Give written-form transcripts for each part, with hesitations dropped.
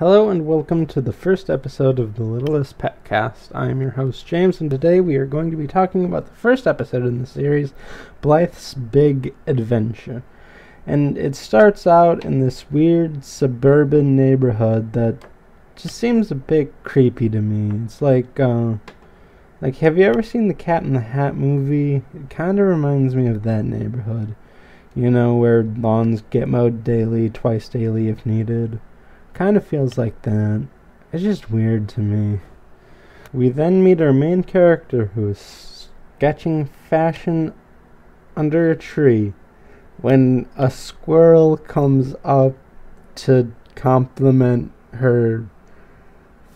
Hello and welcome to the first episode of The Littlest PetCast. I am your host James, and today we are going to be talking about the first episode in the series, Blythe's Big Adventure. And it starts out in this weird suburban neighborhood that just seems a bit creepy to me. It's like have you ever seen the Cat in the Hat movie? It kind of reminds me of that neighborhood. You know, where lawns get mowed daily, twice daily if needed. Kind of feels like that. It's just weird to me. We then meet our main character, who is sketching fashion under a tree when a squirrel comes up to compliment her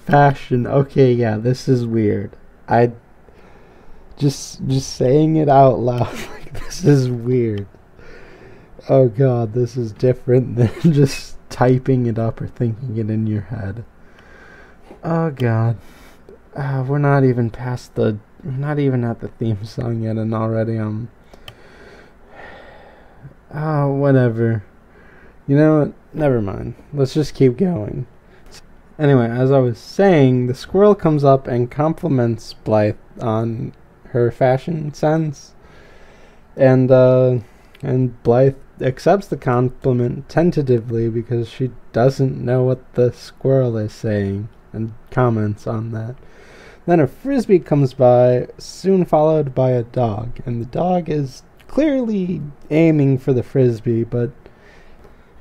fashion. Okay, yeah, this is weird. I just saying it out loud, like, this is weird. Oh god, this is different than just typing it up or thinking it in your head. Oh god, we're not even past the, not even at the theme song yet, and already whatever. You know, never mind. Let's just keep going. Anyway, as I was saying, the squirrel comes up and compliments Blythe on her fashion sense, and Blythe accepts the compliment tentatively because she doesn't know what the squirrel is saying, and comments on that. Then a frisbee comes by, soon followed by a dog, and the dog is clearly aiming for the frisbee, but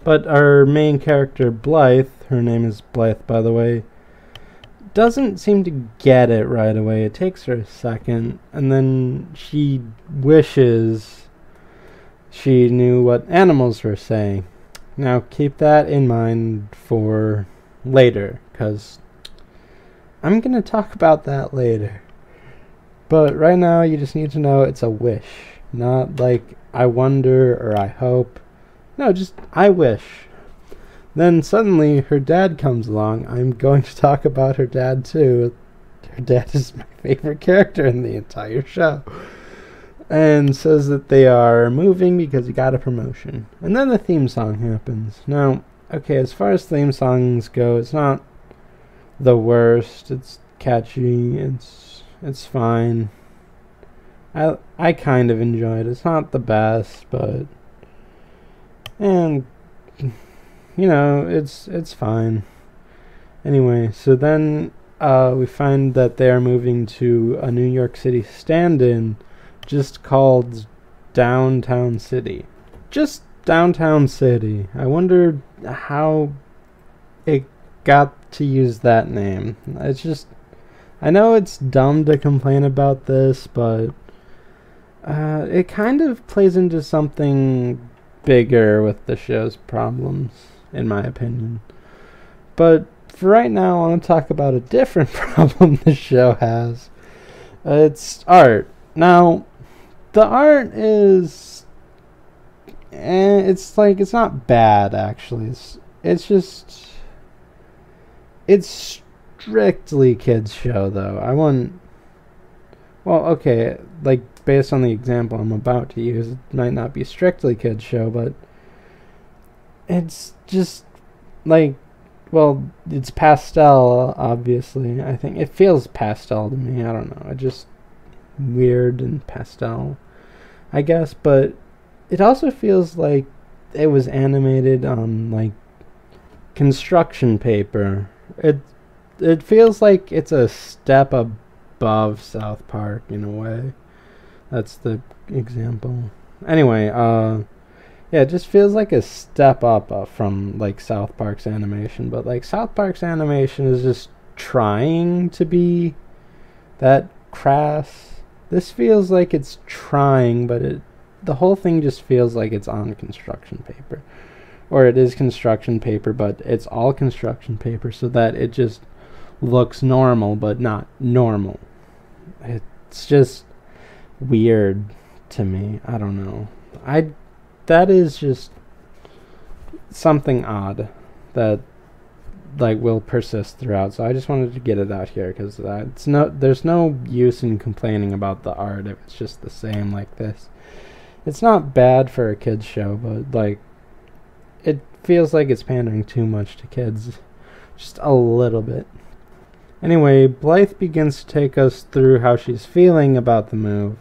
our main character Blythe, her name is Blythe by the way, doesn't seem to get it right away. It takes her a second, and then she wishes she knew what animals were saying. Now keep that in mind for later, because I'm going to talk about that later. But right now you just need to know it's a wish. Not like I wonder or I hope. No, just I wish. Then suddenly her dad comes along. I'm going to talk about her dad too. Her dad is my favorite character in the entire show. And says that they are moving because he got a promotion. And then the theme song happens. Now, okay, as far as theme songs go, it's not the worst. It's catchy. It's fine. I kind of enjoy it. It's not the best, but, and you know, it's fine. Anyway, so then we find that they are moving to a New York City stand-in, just called Downtown City. Just Downtown City. I wonder how it got to use that name. It's just, I know it's dumb to complain about this, but it kind of plays into something bigger with the show's problems, in my opinion. But for right now, I want to talk about a different problem the show has. It's art. Now, the art is, it's like, it's not bad, actually. It's just, it's strictly kids' show, though. I wouldn't, well, okay, like, based on the example I'm about to use, it might not be strictly kids' show, but it's just, like, well, it's pastel, obviously, I think. It feels pastel to me, I don't know, it just, weird and pastel, I guess, but it also feels like it was animated on, like, construction paper. It feels like it's a step above South Park, in a way. That's the example. Anyway, yeah, it just feels like a step up from, like, South Park's animation, but, like, South Park's animation is just trying to be that crass. This feels like it's trying, but the whole thing just feels like it's on construction paper. Or it is construction paper, but it's all construction paper, so that it just looks normal, but not normal. It's just weird to me. I don't know. That is just something odd that, like, will persist throughout, so I just wanted to get it out here, because there's no use in complaining about the art if it's just the same like this. It's not bad for a kids show, but, like, it feels like it's pandering too much to kids. Just a little bit. Anyway, Blythe begins to take us through how she's feeling about the move.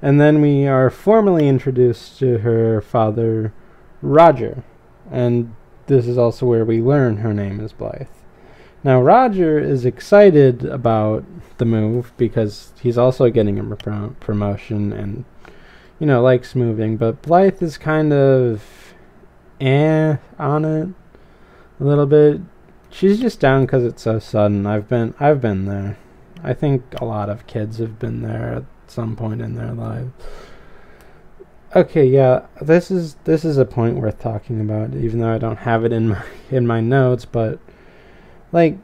And then we are formally introduced to her father, Roger. And this is also where we learn her name is Blythe. Now, Roger is excited about the move because he's also getting a promotion and, you know, likes moving. But Blythe is kind of on it a little bit. She's just down because it's so sudden. I've been there. I think a lot of kids have been there at some point in their lives. Okay, yeah, this is a point worth talking about, even though I don't have it in my notes. But like,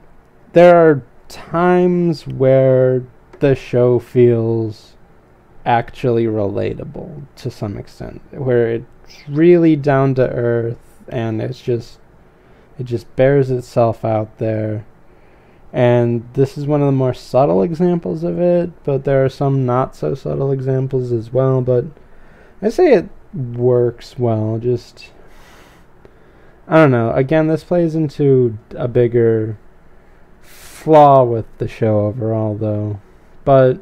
there are times where the show feels actually relatable to some extent, where it's really down to earth and it just bears itself out there. And this is one of the more subtle examples of it, but there are some not so subtle examples as well. But I say it works well. Just, I don't know. Again, this plays into a bigger flaw with the show overall, though. But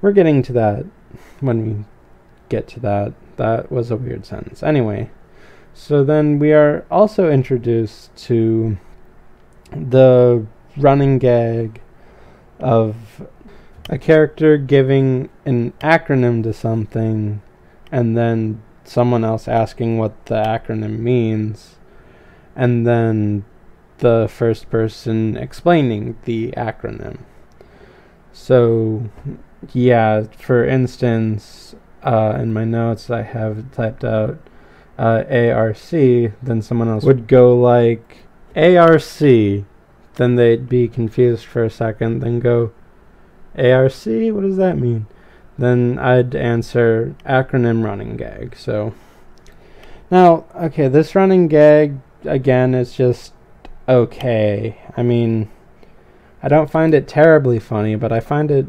we're getting to that when we get to that. That was a weird sentence. Anyway, so then we are also introduced to the running gag of a character giving an acronym to something and then someone else asking what the acronym means, and then the first person explaining the acronym. So yeah, for instance, in my notes I have typed out ARC, then someone else would go like ARC, then they'd be confused for a second, then go, ARC? What does that mean? Then I'd answer, acronym running gag. So, now, okay, this running gag, again, is just okay. I mean, I don't find it terribly funny, but I find it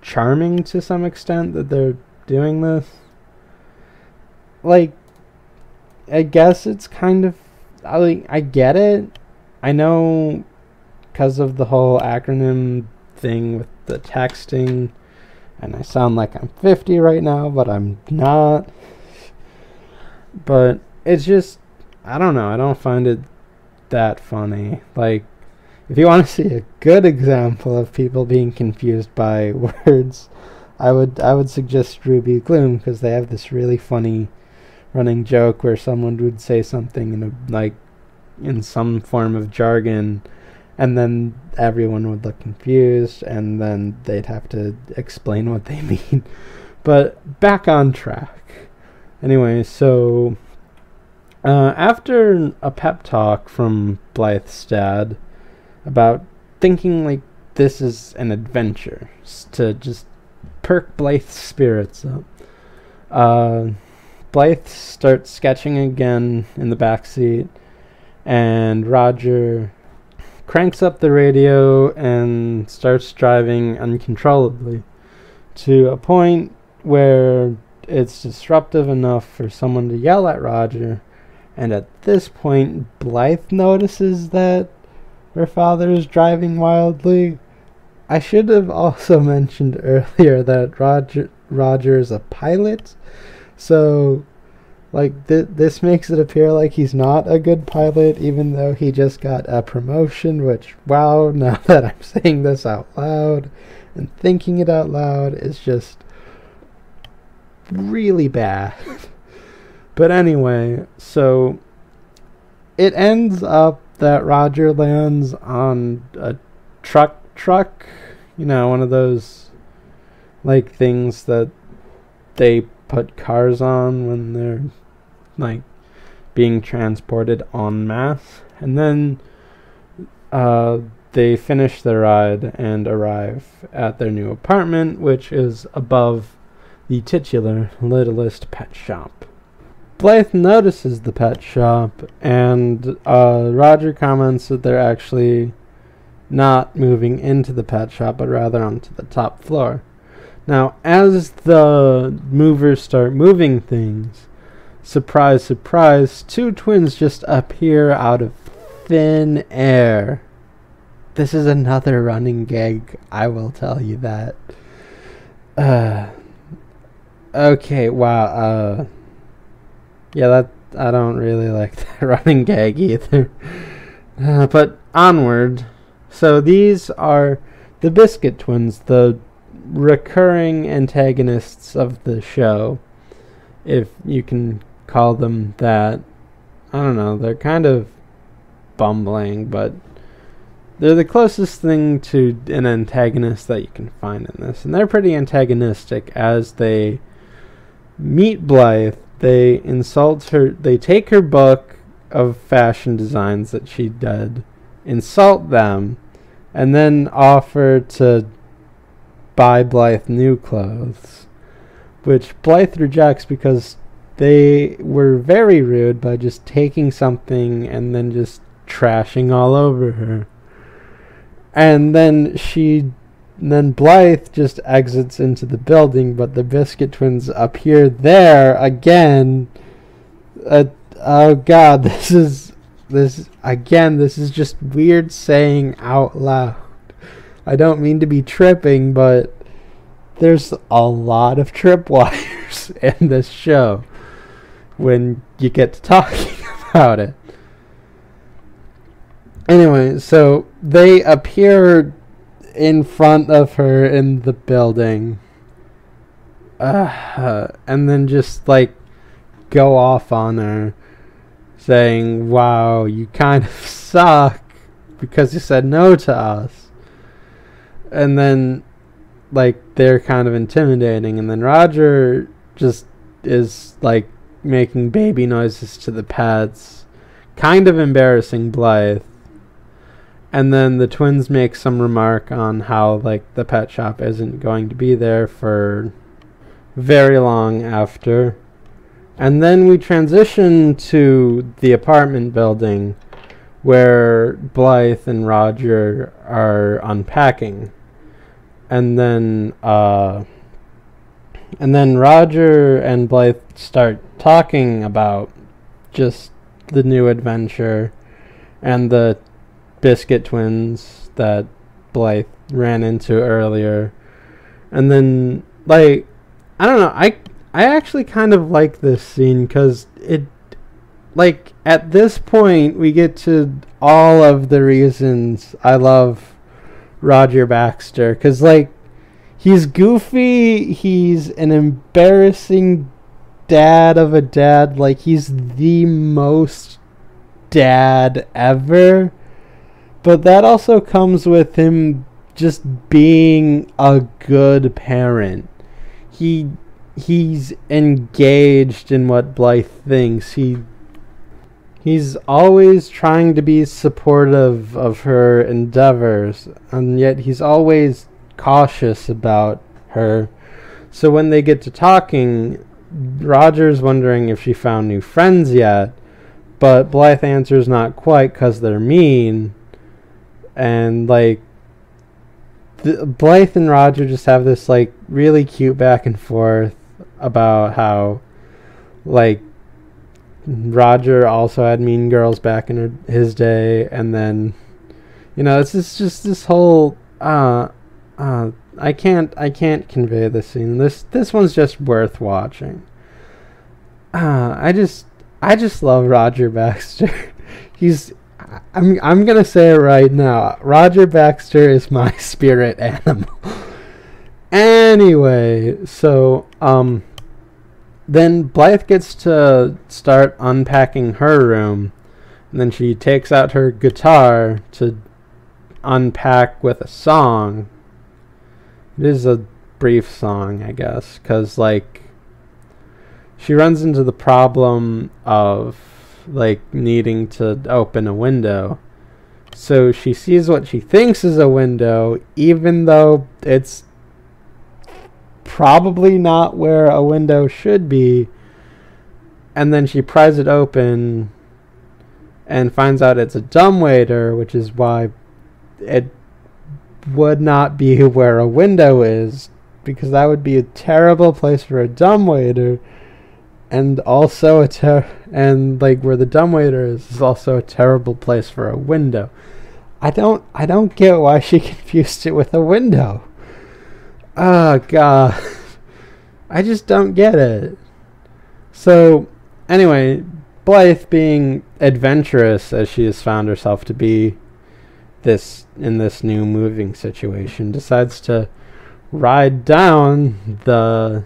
charming to some extent that they're doing this. Like, I guess it's kind of, I get it. I know, because of the whole acronym thing with the texting, and I sound like I'm 50 right now, but I'm not. But it's just, I don't know, I don't find it that funny. Like, if you want to see a good example of people being confused by words, I would suggest Ruby Gloom, because they have this really funny running joke where someone would say something in a, like, in some form of jargon, and then everyone would look confused, and then they'd have to explain what they mean. But back on track. Anyway, so after a pep talk from Blythe's dad about thinking like this is an adventure to just perk Blythe's spirits up, Blythe starts sketching again in the backseat, and Roger cranks up the radio and starts driving uncontrollably to a point where it's disruptive enough for someone to yell at Roger. And at this point, Blythe notices that her father is driving wildly. I should have also mentioned earlier that Roger is a pilot, so like, this makes it appear like he's not a good pilot, even though he just got a promotion, which, wow, now that I'm saying this out loud and thinking it out loud, is just really bad. But anyway, so it ends up that Roger lands on a truck, you know, one of those, like, things that they put cars on when they're like being transported en masse. And then they finish their ride and arrive at their new apartment, which is above the titular Littlest Pet Shop. Blythe notices the pet shop, and Roger comments that they're actually not moving into the pet shop, but rather onto the top floor. Now, as the movers start moving things, surprise, surprise, two twins just appear out of thin air. This is another running gag, I will tell you that. Okay, wow. Yeah, that I don't really like that running gag either. But onward. So these are the Biscuit Twins, the recurring antagonists of the show, if you can call them that. I don't know, they're kind of bumbling, but they're the closest thing to an antagonist that you can find in this. And they're pretty antagonistic. As they meet Blythe, they insult her, they take her book of fashion designs that she did, insult them, and then offer to buy Blythe new clothes, which Blythe rejects because they were very rude by just taking something and then just trashing all over her. And then Blythe just exits into the building, but the Biscuit Twins appear there again. Oh God, this is just weird saying out loud. I don't mean to be tripping, but there's a lot of tripwires in this show when you get to talking about it. Anyway, so they appear in front of her in the building, and then just like go off on her, saying, "Wow, you kind of suck because you said no to us." And then, like, they're kind of intimidating, and then Roger just is like making baby noises to the pets, kind of embarrassing Blythe. And then the twins make some remark on how, like, the pet shop isn't going to be there for very long after. And then we transition to the apartment building where Blythe and Roger are unpacking. And then Roger and Blythe start talking about just the new adventure and the Biscuit Twins that Blythe ran into earlier. And then, like, I don't know, I actually kind of like this scene, because it, like, at this point we get to all of the reasons I love Roger Baxter, because, like, he's goofy, he's an embarrassing dad of a dad, like, he's the most dad ever. But that also comes with him just being a good parent. He's engaged in what Blythe thinks. He's always trying to be supportive of her endeavors, and yet he's always cautious about her. So when they get to talking, Roger's wondering if she found new friends yet, but Blythe answers not quite, because they're mean. And, like, Blythe and Roger just have this, like, really cute back and forth about how, like, Roger also had mean girls back in his day. And then, you know, it's just this whole, I can't convey this scene. This one's just worth watching. I just love Roger Baxter. I'm gonna say it right now. Roger Baxter is my spirit animal. Anyway, so then Blythe gets to start unpacking her room, and then she takes out her guitar to unpack with a song. It is a brief song, I guess, because, like, she runs into the problem of, like, needing to open a window. So she sees what she thinks is a window, even though it's probably not where a window should be. And then she pries it open and finds out it's a dumbwaiter, which is why it would not be where a window is, because that would be a terrible place for a dumbwaiter. And also a where the dumbwaiter is also a terrible place for a window. I don't get why she confused it with a window. Oh god. I just don't get it. So anyway, Blythe, being adventurous as she has found herself to be in this new moving situation, decides to ride down the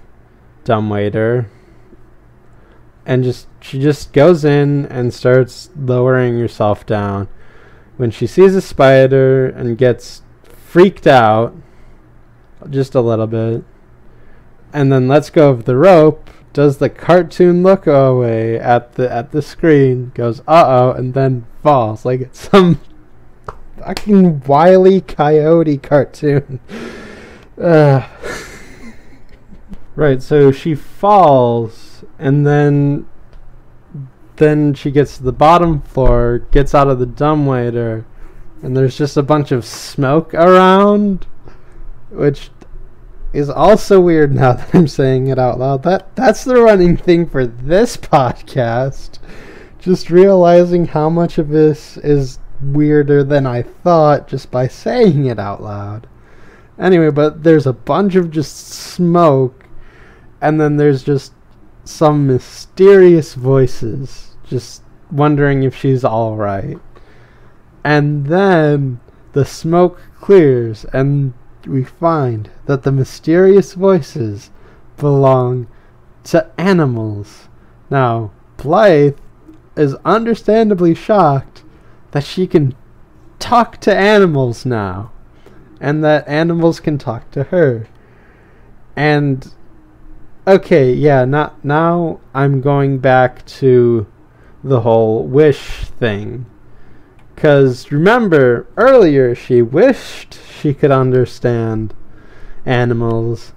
dumbwaiter and she just goes in and starts lowering herself down when she sees a spider and gets freaked out just a little bit, and then lets go of the rope, does the cartoon look away at the screen, goes uh-oh, and then falls like it's some fucking Wile E. Coyote cartoon. Right, so she falls, and then she gets to the bottom floor, gets out of the dumbwaiter, and there's just a bunch of smoke around, which is also weird now that I'm saying it out loud. That's the running thing for this podcast. Just realizing how much of this is weirder than I thought just by saying it out loud. Anyway, but there's a bunch of just smoke, and then there's just some mysterious voices just wondering if she's alright. And then the smoke clears, and we find that the mysterious voices belong to animals. Now, Blythe is understandably shocked that she can talk to animals now, and that animals can talk to her. And okay, yeah, now I'm going back to the whole wish thing. Because remember, earlier she wished she could understand animals,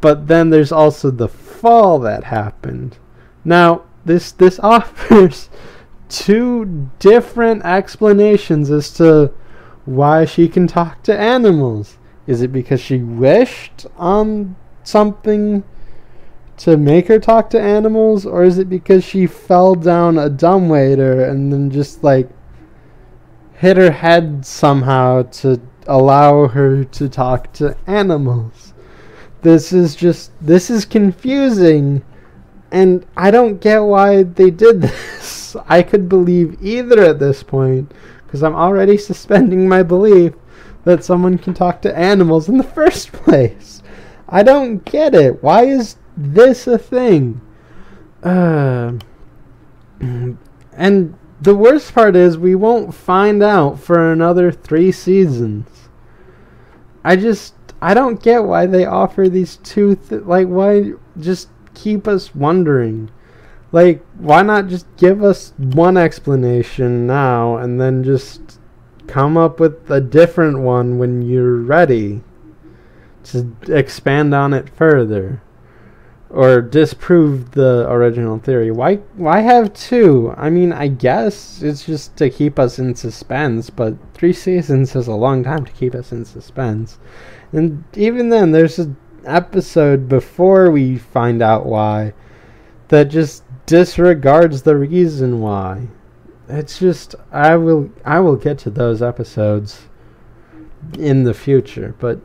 but then there's also the fall that happened. Now, this offers two different explanations as to why she can talk to animals. Is it because she wished on something to make her talk to animals, or is it because she fell down a dumbwaiter and then just like hit her head somehow to allow her to talk to animals? This is confusing, and I don't get why they did this. I could believe either at this point, because I'm already suspending my belief that someone can talk to animals in the first place. I don't get it. Why is this a thing? And the worst part is we won't find out for another 3 seasons. I don't get why they offer these two, why just keep us wondering? Like, why not just give us one explanation now and then just come up with a different one when you're ready to expand on it further? Or disprove the original theory. Why have 2? I mean, I guess it's just to keep us in suspense, but 3 seasons is a long time to keep us in suspense. And even then, there's an episode before we find out why that just disregards the reason why. It's just, I will get to those episodes in the future, but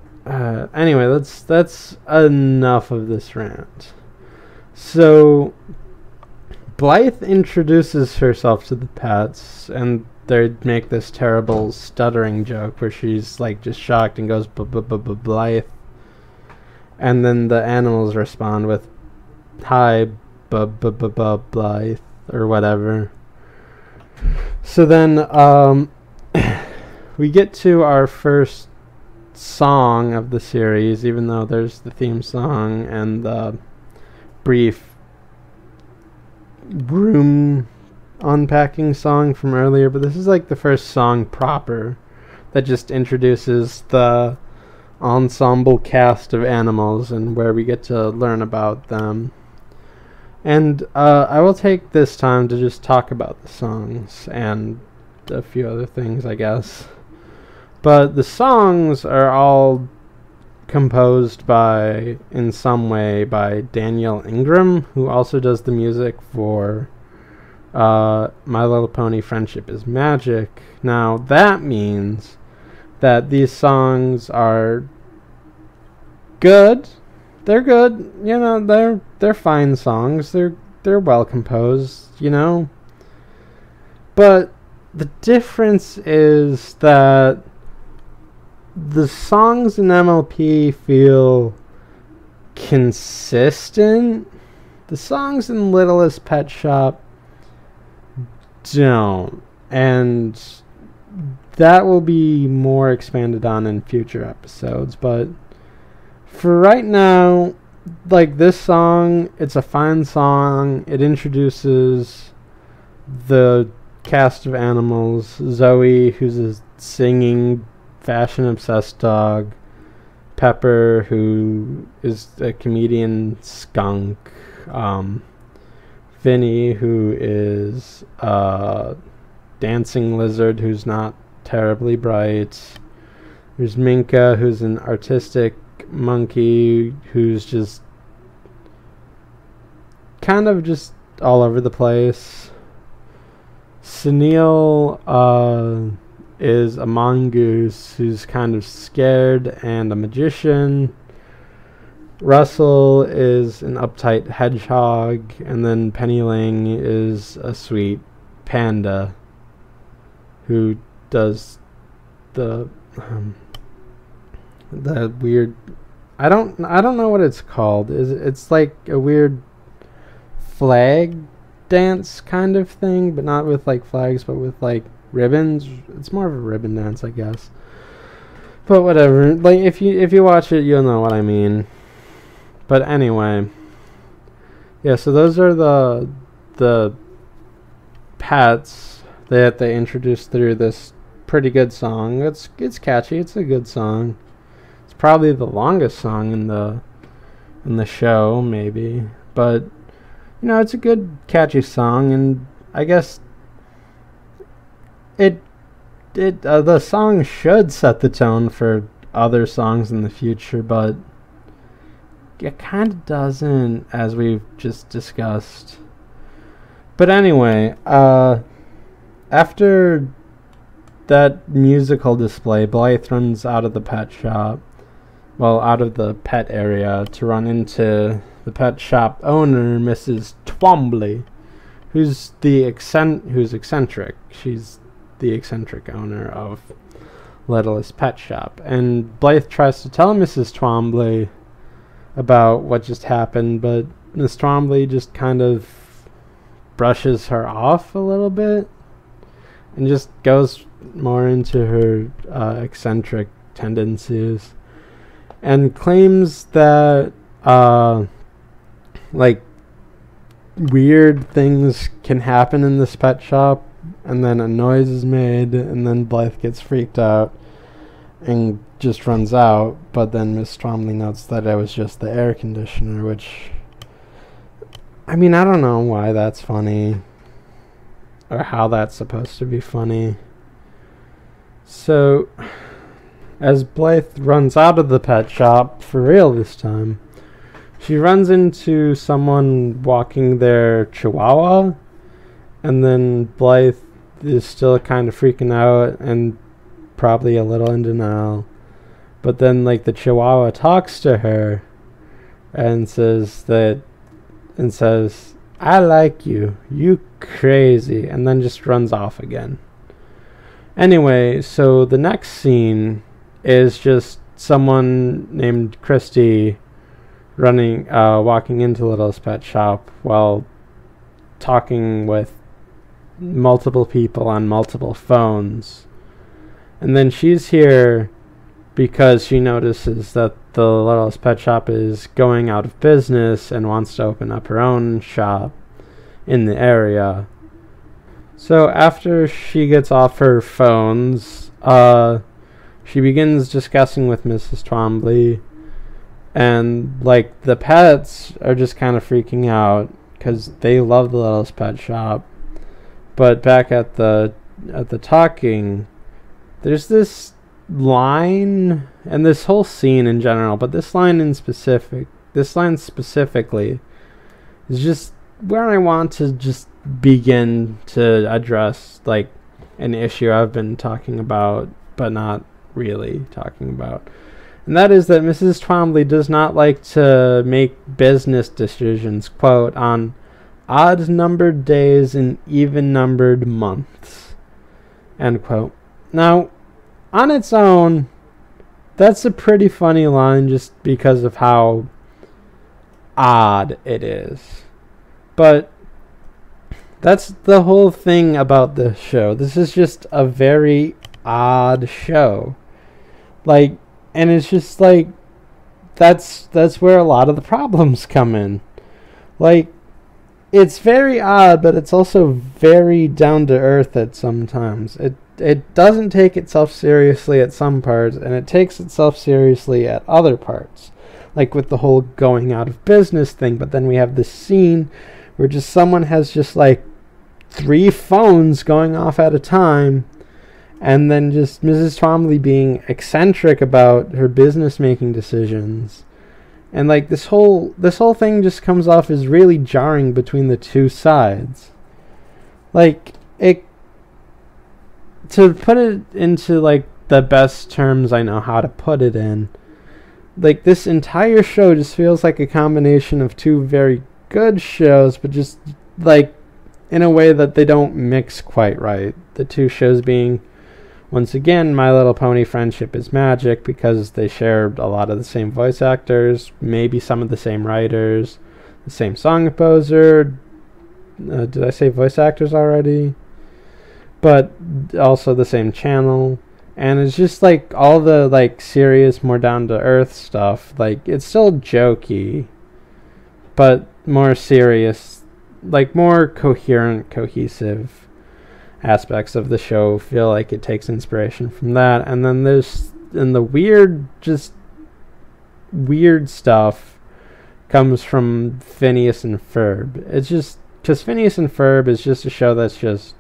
anyway, that's enough of this rant. So, Blythe introduces herself to the pets, and they make this terrible stuttering joke where she's like just shocked and goes Blythe, and then the animals respond with hi Blythe or whatever. So then we get to our first song of the series, even though there's the theme song and the brief room unpacking song from earlier, but this is like the first song proper that just introduces the ensemble cast of animals and where we get to learn about them. And I will take this time to just talk about the songs and a few other things, I guess. But the songs are all composed by, in some way, by Daniel Ingram, who also does the music for My Little Pony Friendship is Magic. Now, that means that these songs are good. They're good. You know, they're fine songs. They're well composed, you know. But the difference is that the songs in MLP feel consistent. The songs in Littlest Pet Shop don't. And that will be more expanded on in future episodes. But for right now, like, this song, it's a fine song. It introduces the cast of animals. Zoe, who's a singing, fashion-obsessed dog. Pepper, who is a comedian skunk. Vinny, who is a dancing lizard who's not terribly bright. There's Minka, who's an artistic monkey who's just kind of just all over the place. Sunil is a mongoose who's kind of scared and a magician. Russell is an uptight hedgehog, and then Penny Ling is a sweet panda who does the weird, I don't know what it's called. It's like a weird flag dance kind of thing, but not with like flags, but with like ribbons. It's more of a ribbon dance, I guess. But whatever. Like, if you watch it, you'll know what I mean. But anyway, yeah. So those are the pets that they introduced through this pretty good song. It's catchy. It's a good song. It's probably the longest song in the show, maybe. But you know, it's a good catchy song, and I guess it the song should set the tone for other songs in the future, but it kind of doesn't, as we've just discussed. But anyway, after that musical display, Blythe runs out of the pet shop, well, out of the pet area, to run into the pet shop owner, Mrs. Twombly, who's eccentric. She's the eccentric owner of Littlest Pet Shop. And Blythe tries to tell Mrs. Twombly about what just happened, but Miss Twombly just kind of brushes her off a little bit and just goes more into her eccentric tendencies and claims that like weird things can happen in this pet shop, and then a noise is made, and then Blythe gets freaked out and just runs out. But then Miss Twombly notes that it was just the air conditioner, which, I mean, I don't know why that's funny or how that's supposed to be funny. So as Blythe runs out of the pet shop for real this time, she runs into someone walking their chihuahua, and then Blythe is still kind of freaking out and probably a little in denial. But then, like, the chihuahua talks to her and says, "I like you, you crazy," and then just runs off again. Anyway, so the next scene is just someone named Christy walking into Littlest Pet Shop while talking with multiple people on multiple phones. And then she's here because she notices that the Littlest Pet Shop is going out of business and wants to open up her own shop in the area. So after she gets off her phones, she begins discussing with Mrs. Twombly, and like the pets are just kind of freaking out because they love the Littlest Pet Shop. But back at the talking, there's this line and this whole scene in general, but this line specifically is just where I want to just begin to address like an issue I've been talking about but not really talking about, and that is that Mrs. Twombly does not like to make business decisions, quote, on odd numbered days and even numbered months, end quote. Now on its own, that's a pretty funny line just because of how odd it is. But that's the whole thing about this show. This is just a very odd show. Like, and it's just like, that's where a lot of the problems come in. Like, it's very odd, but it's also very down to earth at some times. It doesn't take itself seriously at some parts, and it takes itself seriously at other parts. Like with the whole going out of business thing, but then we have this scene where just someone has just like 3 phones going off at a time, and then just Mrs. Twombly being eccentric about her business making decisions. And like this whole thing just comes off as really jarring between the two sides. Like, it, to put it into like the best terms I know how to put it in, like this entire show just feels like a combination of 2 very good shows, but just like in a way that they don't mix quite right. The 2 shows being, once again, My Little Pony Friendship is Magic, because they shared a lot of the same voice actors, maybe some of the same writers, the same song composer. Did I say voice actors already? But also the same channel. And it's just like all the like serious, more down to earth stuff, like it's still jokey, but more serious, like more coherent, cohesive aspects of the show feel like it takes inspiration from that. And then there's, and the weird, just weird stuff comes from Phineas and Ferb. It's just because Phineas and Ferb is just a show that's just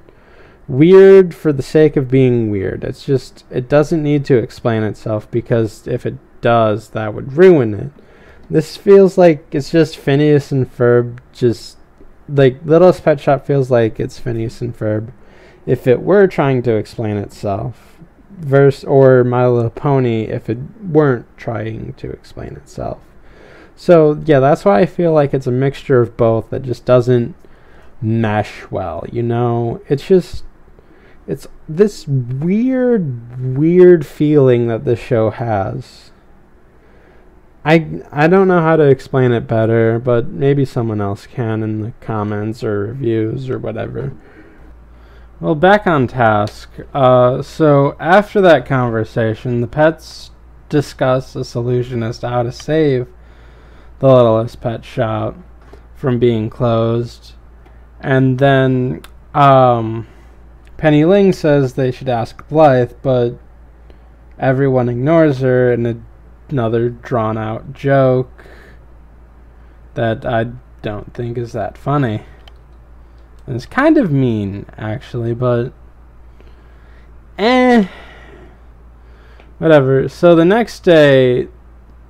weird for the sake of being weird. It's just, it doesn't need to explain itself, because if it does, that would ruin it. This feels like it's just Phineas and Ferb, just like Littlest Pet Shop feels like it's Phineas and Ferb if it were trying to explain itself, or My Little Pony if it weren't trying to explain itself. So yeah, that's why I feel like it's a mixture of both that just doesn't mesh well, you know. It's just, it's this weird feeling that this show has. I don't know how to explain it better, but maybe someone else can in the comments or reviews or whatever. Well, back on task. So after that conversation, the pets discuss a solution as to how to save the Littlest Pet Shop from being closed. And then Penny Ling says they should ask Blythe, but everyone ignores her in another drawn-out joke that I don't think is that funny. And it's kind of mean, actually, but whatever. So the next day,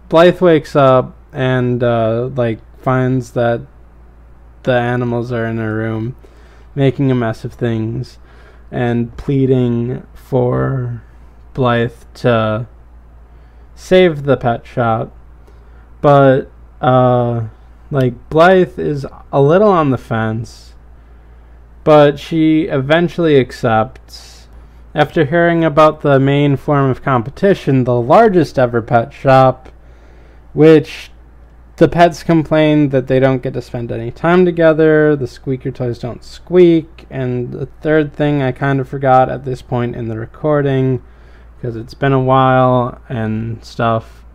Blythe wakes up and like finds that the animals are in her room, making a mess of things, and pleading for Blythe to save the pet shop. But like Blythe is a little on the fence, but she eventually accepts after hearing about the main form of competition, the largest ever pet shop, which the pets complain that they don't get to spend any time together, the squeaker toys don't squeak, and the third thing I kind of forgot at this point in the recording, because it's been a while and stuff.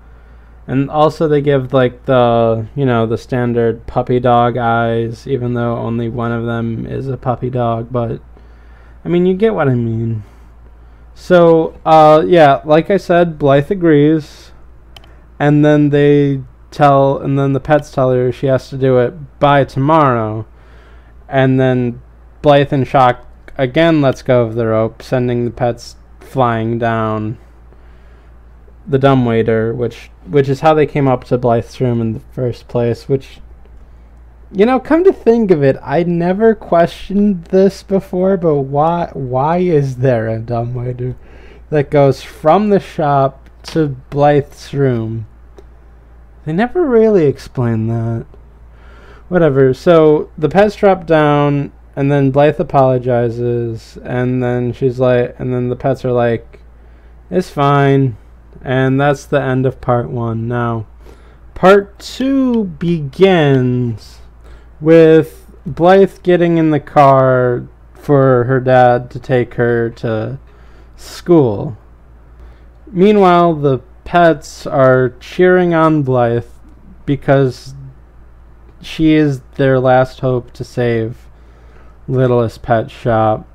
And also they give like the, you know, the standard puppy dog eyes, even though only one of them is a puppy dog, but I mean, you get what I mean. So, yeah, like I said, Blythe agrees, and then the pets tell her she has to do it by tomorrow. And then Blythe in shock again lets go of the rope, sending the pets flying down the dumbwaiter, which is how they came up to Blythe's room in the first place, which, you know, come to think of it, I never questioned this before, but why is there a dumbwaiter that goes from the shop to Blythe's room? They never really explain that. Whatever, so the pets drop down, and then Blythe apologizes, and then she's like, and then the pets are like, it's fine. And that's the end of part one. Now, part two begins with Blythe getting in the car for her dad to take her to school. Meanwhile, the pets are cheering on Blythe because she is their last hope to save Littlest Pet Shop.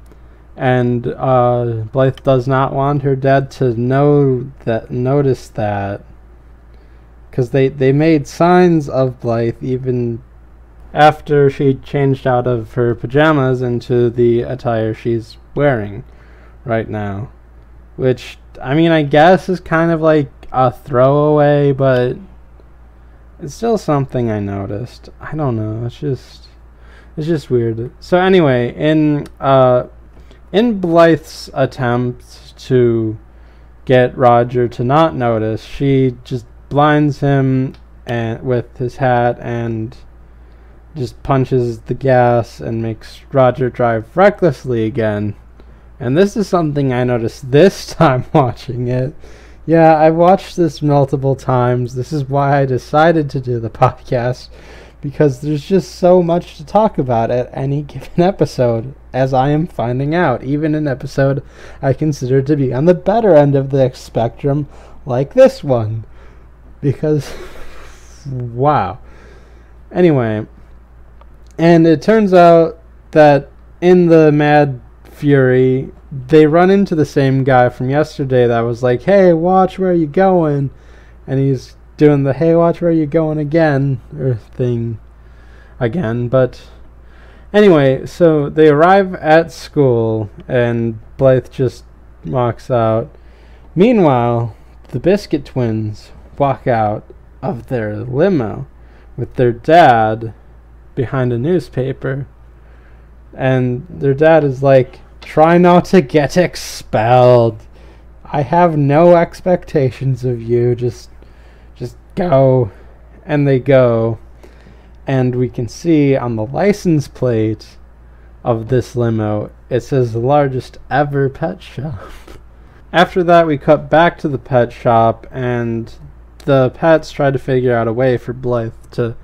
And Blythe does not want her dad to notice that, because they made signs of Blythe even after she changed out of her pajamas into the attire she's wearing right now, which, I mean, I guess is kind of like a throwaway, but it's still something I noticed. I don't know, it's just weird. So anyway, in Blythe's attempt to get Roger to not notice, she just blinds him with his hat and just punches the gas and makes Roger drive recklessly again. And this is something I noticed this time watching it. Yeah, I've watched this multiple times. This is why I decided to do the podcast, because there's just so much to talk about at any given episode, as I am finding out. Even an episode I consider to be on the better end of the spectrum, like this one. Because, wow. Anyway, and it turns out that in the mad fury, they run into the same guy from yesterday that was like, hey, watch where you going, and he's doing the hey, watch where you going again or thing again. But anyway, so they arrive at school and Blythe just walks out. Meanwhile, the Biscuit Twins walk out of their limo with their dad behind a newspaper, and their dad is like, try not to get expelled, I have no expectations of you, just go. And they go, and we can see on the license plate of this limo, it says the largest ever pet shop. After that, we cut back to the pet shop, and the pets try to figure out a way for Blythe to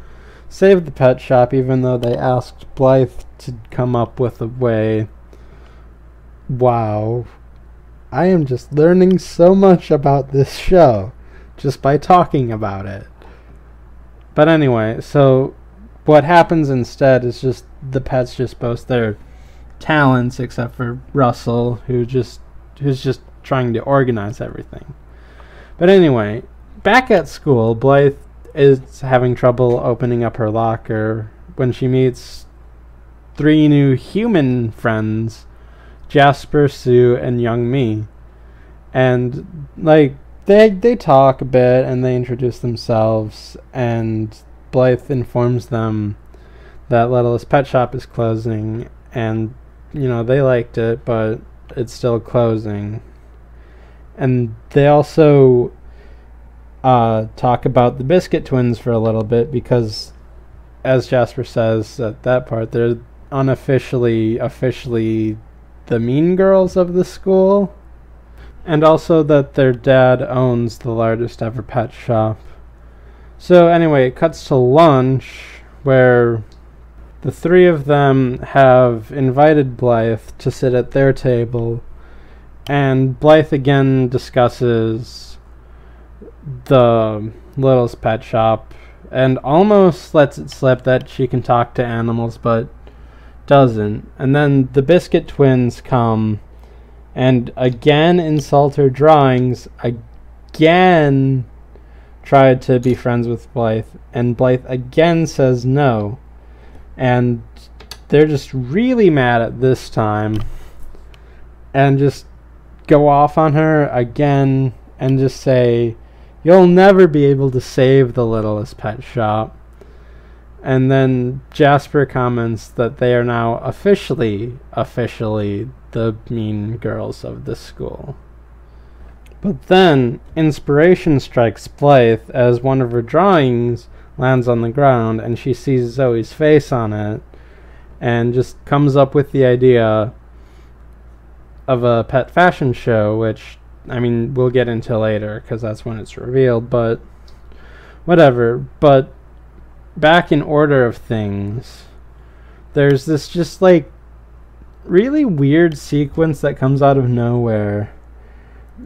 save the pet shop, even though they asked Blythe to come up with a way. Wow, I am just learning so much about this show just by talking about it. But anyway, so what happens instead is just the pets just boast their talents, except for Russell, who's just trying to organize everything. But anyway, back at school, Blythe is having trouble opening up her locker when she meets three new human friends, Jasper, Sue, and Young Mei. And like, they talk a bit and they introduce themselves, and Blythe informs them that Littlest Pet Shop is closing, and you know, they liked it, but it's still closing. And they also talk about the Biscuit Twins for a little bit, because as Jasper says at that part, they're officially the mean girls of the school. And also that their dad owns the largest ever pet shop. So anyway, it cuts to lunch, where the three of them have invited Blythe to sit at their table, and Blythe again discusses the Littlest Pet Shop and almost lets it slip that she can talk to animals, but doesn't. And then the Biscuit Twins come and again insult her drawings, again tried to be friends with Blythe, and Blythe again says no. And they're just really mad at this time and just go off on her again, and just say, "You'll never be able to save the Littlest Pet Shop." And then Jasper comments that they are now officially the mean girls of the school. But then inspiration strikes Blythe as one of her drawings lands on the ground and she sees Zoe's face on it and just comes up with the idea of a pet fashion show, which, I mean, we'll get into later because that's when it's revealed, but whatever. But back in order of things, there's this just like really weird sequence that comes out of nowhere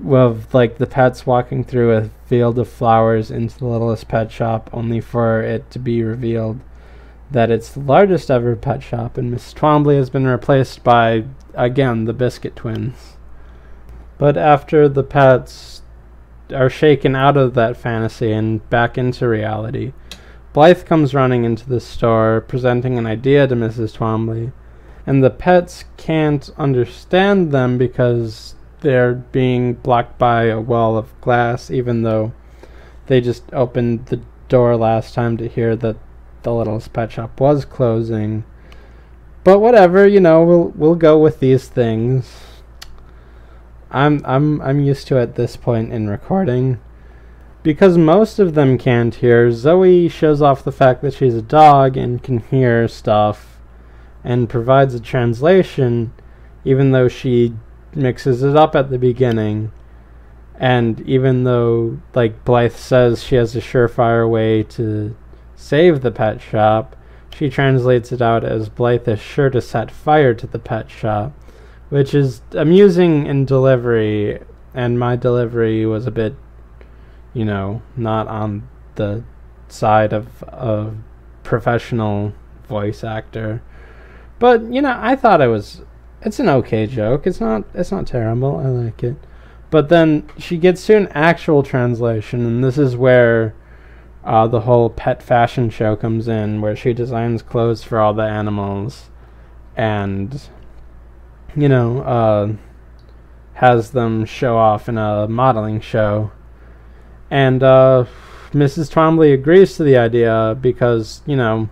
of like the pets walking through a field of flowers into the Littlest Pet Shop, only for it to be revealed that it's the largest ever pet shop and Mrs. Twombly has been replaced by, again, the Biscuit Twins. But after the pets are shaken out of that fantasy and back into reality, Blythe comes running into the store, presenting an idea to Mrs. Twombly, and the pets can't understand them because they're being blocked by a wall of glass, even though they just opened the door last time to hear that the Littlest Pet Shop was closing. But whatever, you know, we'll go with these things. I'm used to it at this point in recording. Because most of them can't hear, Zoe shows off the fact that she's a dog and can hear stuff and provides a translation, even though she mixes it up at the beginning. And even though, like, Blythe says she has a surefire way to save the pet shop, she translates it out as "Blythe is sure to set fire to the pet shop," which is amusing in delivery, and my delivery was a bit, you know, not on the side of a professional voice actor. But, you know, I thought it's an okay joke. It's not terrible. I like it. But then she gets to an actual translation, and this is where the whole pet fashion show comes in, where she designs clothes for all the animals and, you know, has them show off in a modeling show. And Mrs. Twombly agrees to the idea because, you know,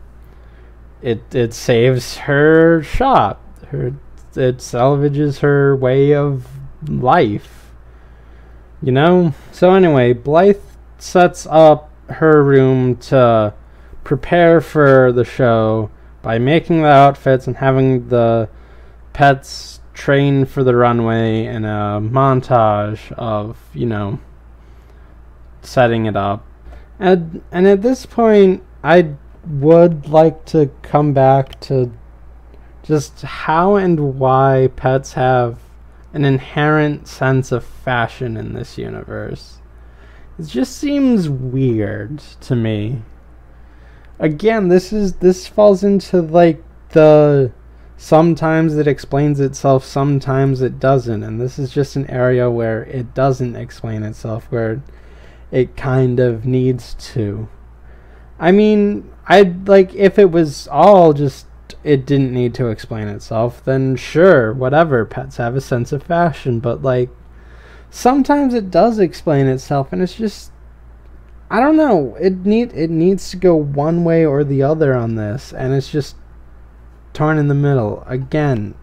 it saves her shop. It salvages her way of life, you know? So anyway, Blythe sets up her room to prepare for the show by making the outfits and having the pets train for the runway in a montage of, you know, setting it up. And at this point, I would like to come back to just how and why pets have an inherent sense of fashion in this universe. It just seems weird to me. Again, this falls into like the sometimes it explains itself, sometimes it doesn't, and this is just an area where it doesn't explain itself, where it kind of needs to. I mean, I'd like if it was all just it didn't need to explain itself, then sure, whatever, pets have a sense of fashion, but like sometimes it does explain itself, and it's just, I don't know, it needs to go one way or the other on this, and it's just torn in the middle. Again,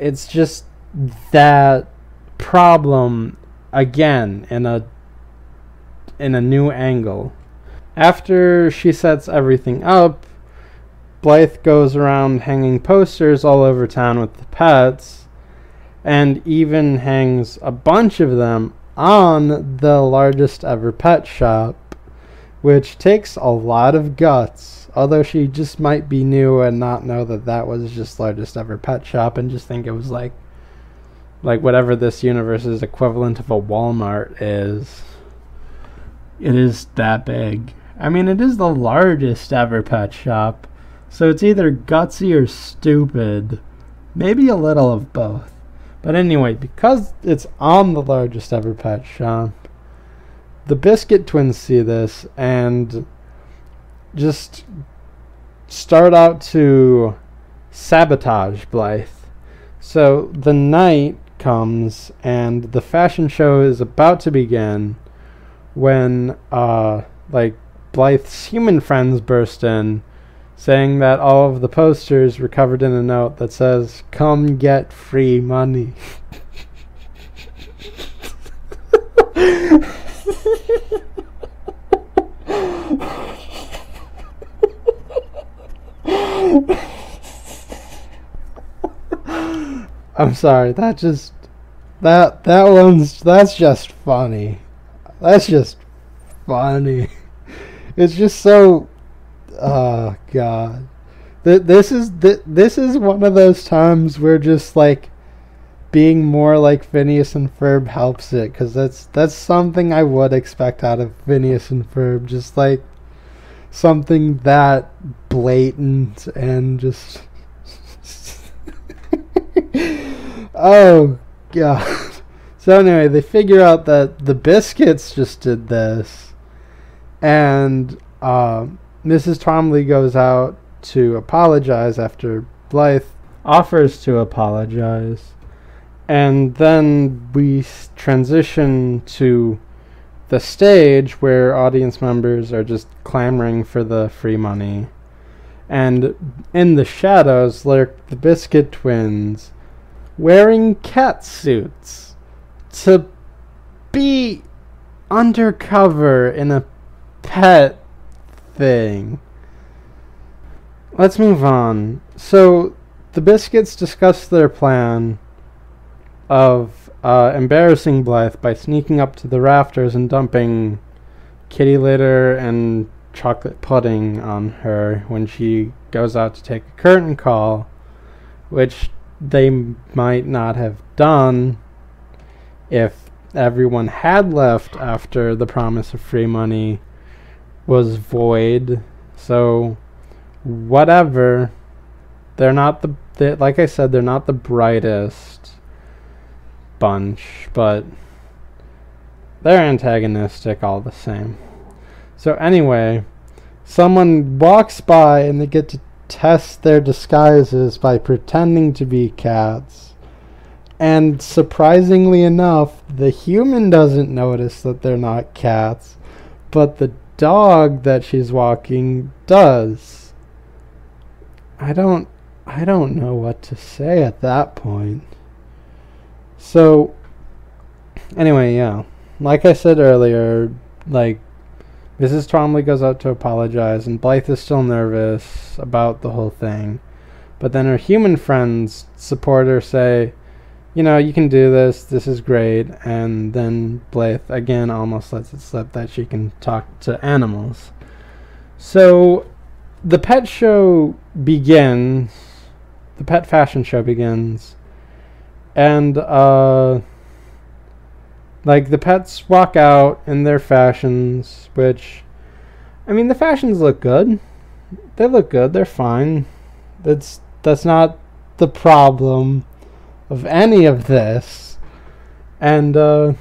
it's just that problem again in a new angle. After she sets everything up, Blythe goes around hanging posters all over town with the pets, and even hangs a bunch of them on the largest ever pet shop, which takes a lot of guts, although she just might be new and not know that that was just largest ever pet shop and just think it was like whatever this universe's equivalent of a Walmart is. It is that big. I mean, it is the largest ever pet shop, so it's either gutsy or stupid, maybe a little of both. But anyway, because it's on the largest ever pet shop, the Biscuit Twins see this and just start out to sabotage Blythe. So the night comes, and the fashion show is about to begin when, Blythe's human friends burst in, saying that all of the posters were covered in a note that says, "Come get free money." I'm sorry, that's just funny. That's just funny. It's just so, oh God. This is one of those times where just like being more like Phineas and Ferb helps it, because that's something I would expect out of Phineas and Ferb, just like something that blatant and just oh God. So anyway, they figure out that the Biscuits just did this, and Mrs. Twombly goes out to apologize after Blythe offers to apologize, and then we transition to the stage where audience members are just clamoring for the free money, and in the shadows lurk the Biscuit Twins wearing cat suits to be undercover in a pet thing. Let's move on. So the Biscuits discuss their plan of embarrassing Blythe by sneaking up to the rafters and dumping kitty litter and chocolate pudding on her when she goes out to take a curtain call, which they might not have done if everyone had left after the promise of free money was void. So whatever, like I said, they're not the brightest bunch, but they're antagonistic all the same. So anyway, someone walks by and they get to test their disguises by pretending to be cats, and surprisingly enough, the human doesn't notice that they're not cats, but the dog that she's walking does. I don't know what to say at that point. So anyway, yeah, like I said earlier, like, Mrs. Twombly goes out to apologize, and Blythe is still nervous about the whole thing. But then her human friends support her, say, you know, you can do this, this is great. And then Blythe, again, almost lets it slip that she can talk to animals. So the pet show begins, the pet fashion show begins, and, the pets walk out in their fashions, which, I mean, the fashions look good. They look good. They're fine. That's not the problem of any of this. And, you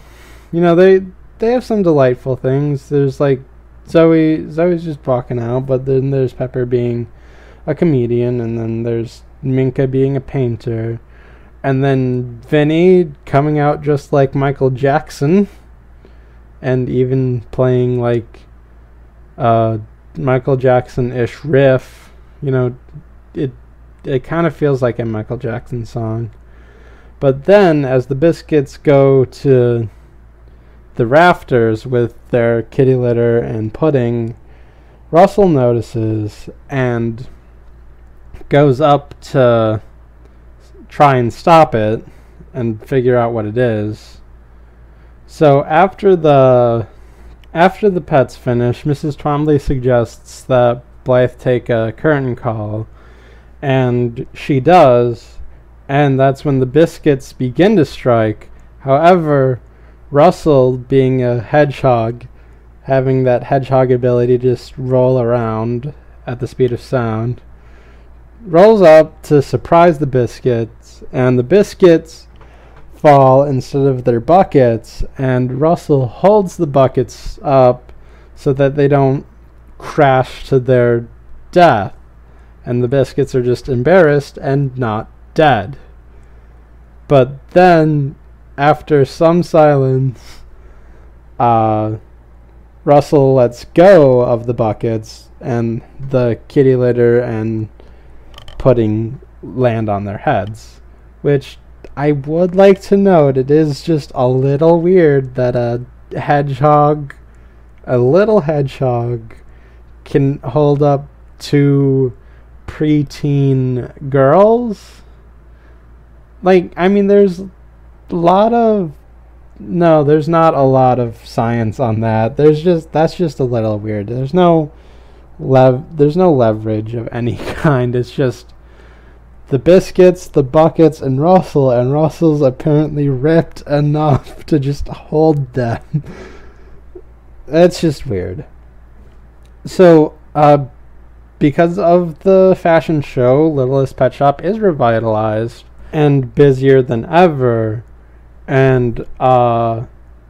know, they have some delightful things. There's, like, Zoe's just walking out, but then there's Pepper being a comedian, and then there's Minka being a painter, and then Vinny coming out just like Michael Jackson, and even playing like Michael Jackson-ish riff. You know, it kind of feels like a Michael Jackson song. But then as the Biscuits go to the rafters with their kitty litter and pudding, Russell notices and goes up to try and stop it and figure out what it is. So after the pets finish, Mrs. Twombly suggests that Blythe take a curtain call, and she does, and that's when the Biscuits begin to strike. However, Russell, being a hedgehog, having that hedgehog ability to just roll around at the speed of sound, rolls up to surprise the Biscuits, and the Biscuits fall instead of their buckets, and Russell holds the buckets up so that they don't crash to their death, and the Biscuits are just embarrassed and not dead. But then, after some silence, Russell lets go of the buckets, and the kitty litter and pudding land on their heads, which I would like to note, it is just a little weird that a little hedgehog can hold up two preteen girls. Like, I mean, there's not a lot of science on that. That's just a little weird. There's no leverage of any kind. It's just the biscuits, the buckets, and Russell, and Russell's apparently ripped enough to just hold them. That's just weird. So, because of the fashion show, Littlest Pet Shop is revitalized and busier than ever. And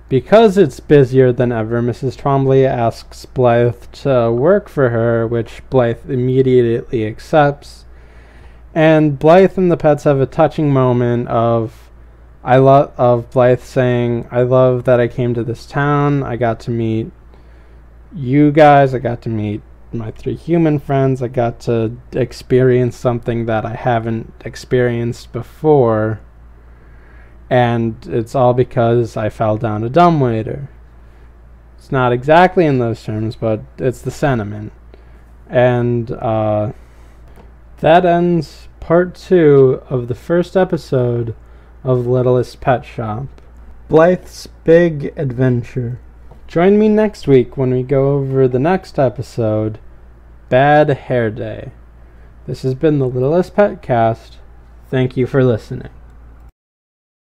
because it's busier than ever, Mrs. Twombly asks Blythe to work for her, which Blythe immediately accepts. And Blythe and the pets have a touching moment of Blythe saying, "I love that I came to this town. I got to meet you guys. I got to meet my three human friends. I got to experience something that I haven't experienced before, and it's all because I fell down a dumbwaiter." It's not exactly in those terms, but it's the sentiment. And that ends part 2 of the first episode of Littlest Pet Shop, Blythe's Big Adventure. Join me next week when we go over the next episode, Bad Hair Day. This has been the Littlest PetCast. Thank you for listening.